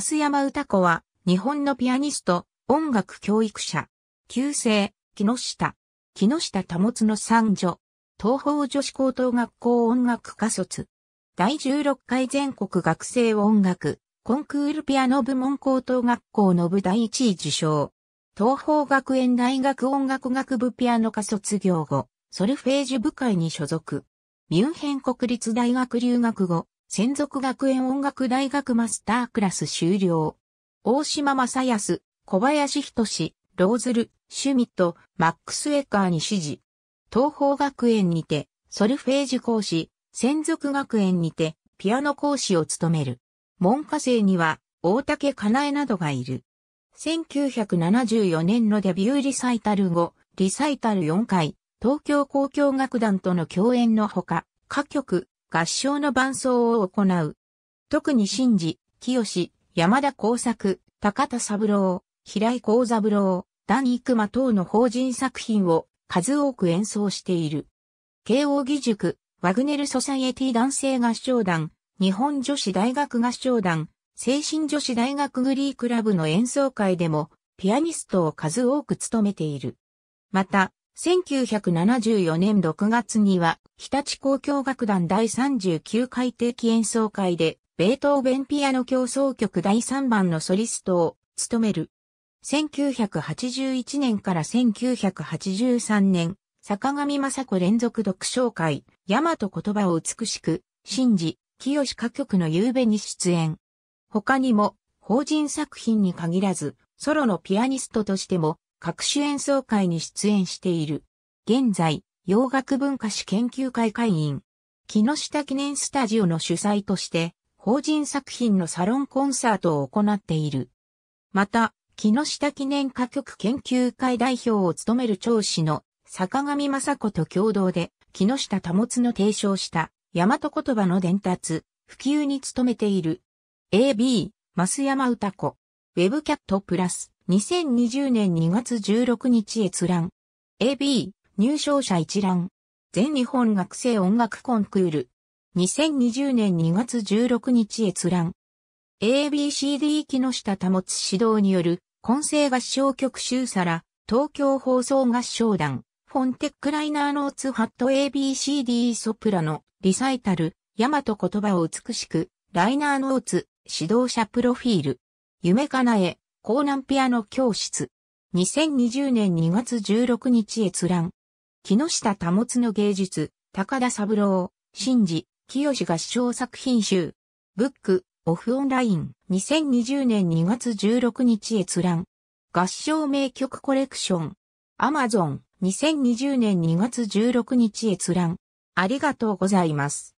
増山歌子は、日本のピアニスト、音楽教育者、旧姓、木下保の三女、東邦女子高等学校音楽科卒。第16回全国学生音楽、コンクールピアノ部門高等学校の部第1位受賞。東邦学園大学音楽学部ピアノ科卒業後、ソルフェージュ部会に所属。ミュンヘン国立大学留学後、専属学園音楽大学マスタークラス修了。大島正康、小林仁、ローズル、シュミット、マックス・エッカーに師事。東邦学園にて、ソルフェージュ講師、専属学園にて、ピアノ講師を務める。門下生には、大竹かなえなどがいる。1974年のデビューリサイタル後、リサイタル4回、東京交響楽団との共演のほか、歌曲、合唱の伴奏を行う。特に真二、清、山田耕作、高田三郎、平井康三郎、段幾馬等の邦人作品を数多く演奏している。慶應義塾、ワグネル・ソサエティ男性合唱団、日本女子大学合唱団、成人女子大学グリークラブの演奏会でもピアニストを数多く務めている。また、1974年6月には、日立交響楽団第39回定期演奏会で、ベートーベンピアノ協奏曲第3番のソリストを務める。1981年から1983年、坂上昌子連続読唱会、大和言葉を美しく、真二、清歌曲の夕べに出演。他にも、邦人作品に限らず、ソロのピアニストとしても、各種演奏会に出演している。現在、洋楽文化史研究会会員。木下記念スタジオの主催として、邦人作品のサロンコンサートを行っている。また、木下記念歌曲研究会代表を務める長子の坂上昌子と共同で、木下保の提唱した、大和言葉の伝達、普及に努めている。A.B. 増山歌子。Webcat プラス2020年2月16日閲覧。A.B. 入賞者一覧。全日本学生音楽コンクール。2020年2月16日閲覧。A.B.C.D. 木下保指導による混声合唱曲集皿、東京放送合唱団、フォンテックライナーノーツハット A.B.C.D. ソプラノ、リサイタル、大和言葉を美しく、ライナーノーツ。指導者プロフィール。夢かなえ、江南ピアノ教室。2020年2月16日閲覧。木下保の芸術、高田三郎、真二、清合唱作品集。ブック、オフオンライン。2020年2月16日閲覧。合唱名曲コレクション。Amazon。2020年2月16日閲覧。ありがとうございます。